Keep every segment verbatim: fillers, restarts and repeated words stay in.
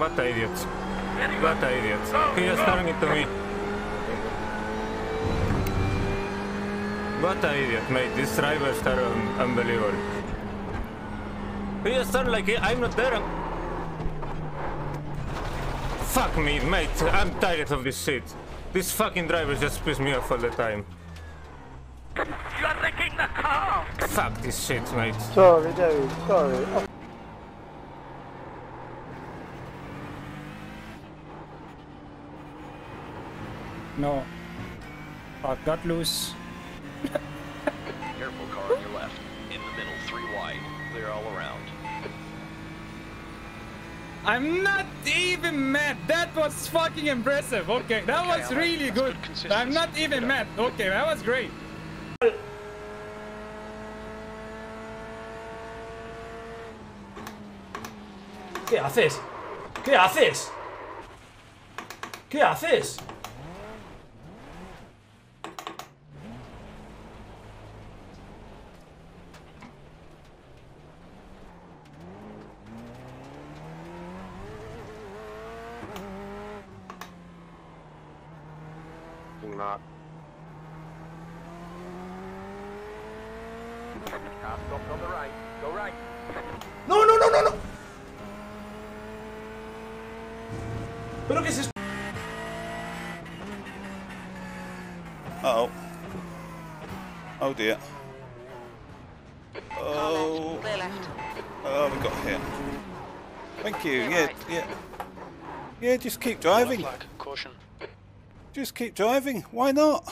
What an idiot. What an idiot. He just turned it to me. What an idiot, mate. These drivers are un unbelievable. He just turned like I'm not there. Fuck me, mate. I'm tired of this shit. These fucking drivers just piss me off all the time. You are wrecking the car! Fuck this shit, mate. Sorry, David. Sorry. Oh. No. I got loose. Careful, car on your left. In the middle, three wide. Clear all around. I'm not even mad. That was fucking impressive. Okay, that okay, was really right. good. good I'm not even mad. Okay, that was great. ¿Qué haces? ¿Qué haces? ¿Qué haces? Not. Stop on the right. Go right. No, no, no, no, no. Pero qué es esto? Uh-oh. Oh dear. Oh. Clear left. Oh, we got here. Thank you. Yeah, yeah. Yeah, just keep driving. Caution. Just keep driving. Why not?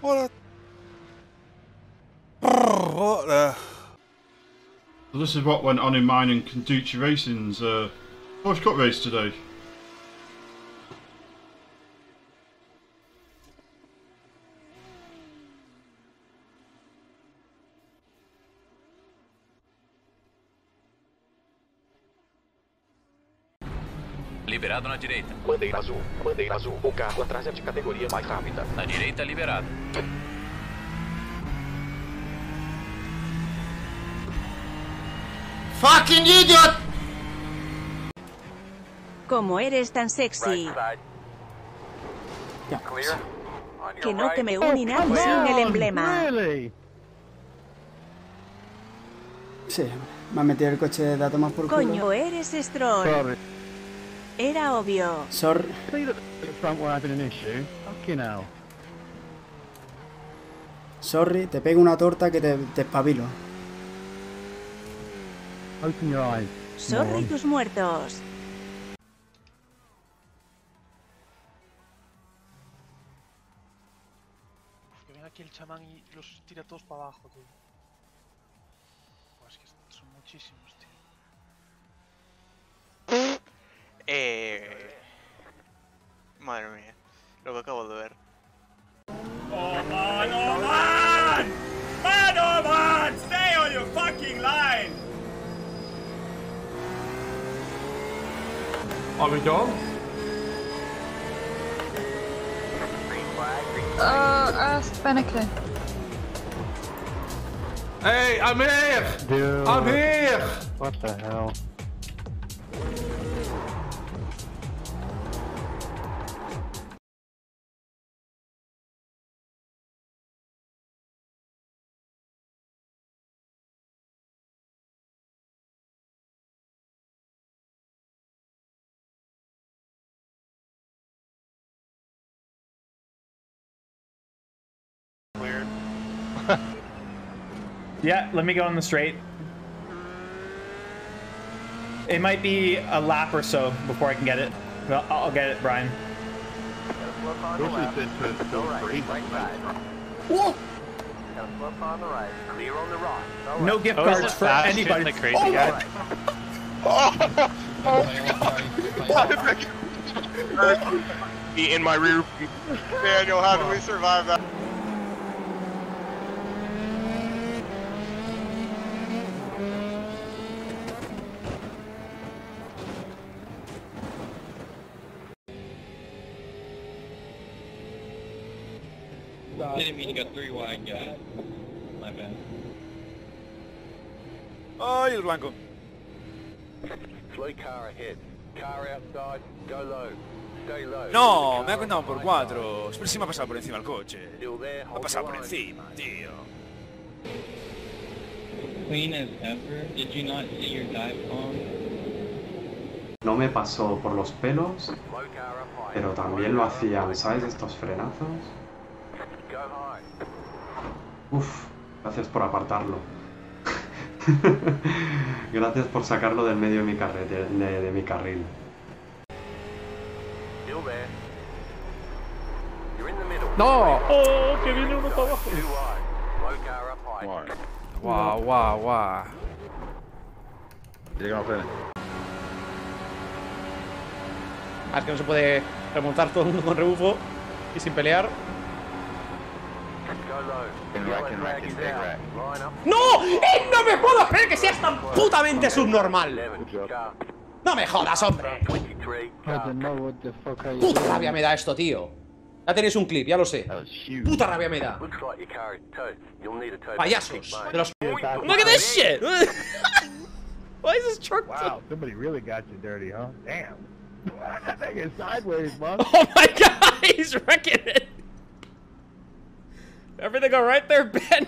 What a... What the... So this is what went on in mine and Kanduchi Racing's uh, Porsche Cup race today. Liberado na direita. Bandeira azul, bandeira azul. O carro atrás é de categoria mais rápida. Na direita, liberado. Fucking idiot! Como eres tan sexy. Right yeah. Clear. Que no te me unirás oh, sin on, el emblema. Really? Sí, me ha metido el coche de datos más por culo. Coño, eres Stroll. Sorry. Era obvio. Sorry. Sorry, te pego una torta que te, te espabilo. Open your eyes. Sorry, tus muertos. Que ven aquí el chamán y los tira todos para abajo, tío. Pues es que son muchísimos, tío. Eh... Madre mía, lo que acabo de ver. Oh man, oh man! Man, oh man! Stay on your fucking line! Are we done? Uh, ask Beneke. Hey, I'm here! Dude. I'm here! What the hell? Yeah, let me go on the straight. It might be a lap or so before I can get it. Well, I'll get it, Brian. Whoa! No gift cards for anybody. The crazy oh, guy. Oh, oh God. Be in my rear. Daniel, how do we survive that? I didn't mean to go three wide, guy. My bad. Oh, you blanco. Slow car ahead. Car outside. Go low. Stay low. No, me ha contado por cuatro. Pero sí me ha pasado por encima el coche. Me ha pasado por encima, tío. Clean as ever. Did you not see your dive bomb? No me pasó por los pelos, pero también lo hacían, ¿sabes? Estos frenazos. Uf, gracias por apartarlo. Gracias por sacarlo del medio de mi, carrete, de, de mi carril. ¡No! ¡Oh, que viene uno para abajo! ¡Guau, guau, guau! Llega a frenar. Ah, es que no se puede remontar todo el mundo con rebufo y sin pelear. ¡No! ¡Eh, no me puedo esperar que seas tan putamente subnormal! ¡No me jodas, hombre! ¡Puta rabia me da esto, tío! Ya tenéis un clip, ya lo sé. ¡Puta rabia me da! ¡Payasos! De los... ¡Look at this shit! Why is this truck... Wow, somebody really got you dirty, huh? Damn! That thing is sideways, man. Oh my god, he's wrecking it! Everything all right there, Ben?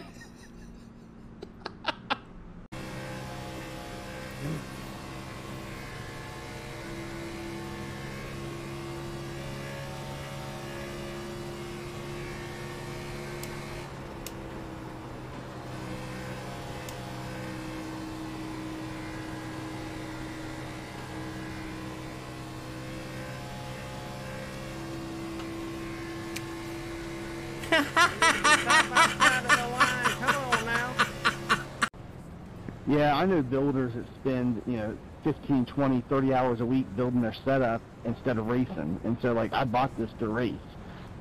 Yeah, I know builders that spend, you know, fifteen, twenty, thirty hours a week building their setup instead of racing. And so, like, I bought this to race.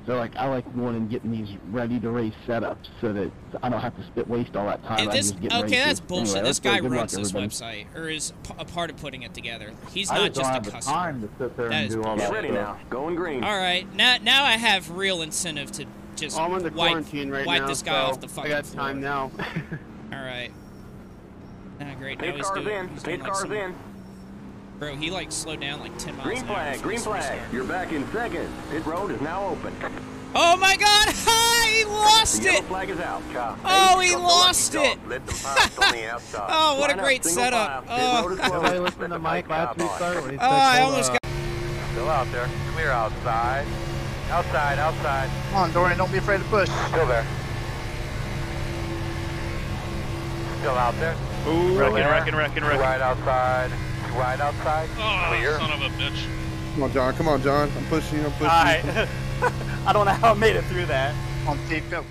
So, like, I like going and getting these ready-to-race setups so that I don't have to spit waste all that time. This, okay, races. That's bullshit. Anyway, this guy runs this website, or is a part of putting it together. He's not I just, just a customer. I don't have the time to sit there that and do all that ready now. Going green. All right, now, now I have real incentive to just I'm in the wipe, quarantine right wipe now, this guy so off the fucking I got time floor. Now. All right. Ah, great. Now he's doing, he's doing like some... Bro, he like slowed down like ten miles. Green flag, green flag. You're back in second. Pit road is now open. Oh my God! Hi, he lost it. Flag is out. Oh, he lost it. Oh, what a great setup. Oh, I almost got. Still out there. Clear outside. Outside, outside. Come on, Dorian. Don't be afraid to push. Still there. Still out there. Ooh, wrecking, wrecking, wrecking, wrecking. Right outside. Right outside. Oh, clear. Son of a bitch. Come on, John. Come on, John. I'm pushing you. I'm pushing you. All right. I don't know how I made it through that. On tape, go.